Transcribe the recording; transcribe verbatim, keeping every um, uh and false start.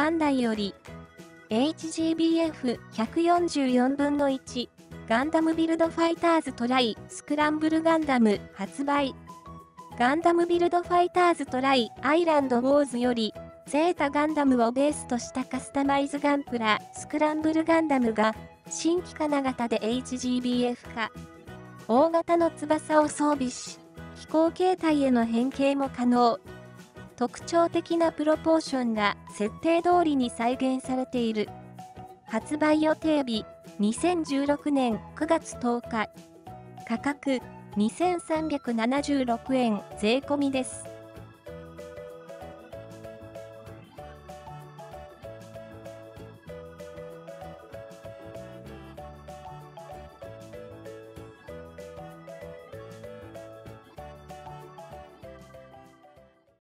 バンダイより エイチジービーエフ ひゃくよんじゅうよんぶんのいち ガンダムビルドファイターズトライスクランブルガンダム発売。ガンダムビルドファイターズトライアイランドウォーズよりゼータガンダムをベースとしたカスタマイズガンプラスクランブルガンダムが新規金型で エイチジービーエフ 化。大型の翼を装備し、飛行形態への変形も可能。特徴的なプロポーションが設定通りに再現されている。発売予定日にせんじゅうろくねんくがつとおか。価格にせんさんびゃくななじゅうろくえん税込みです。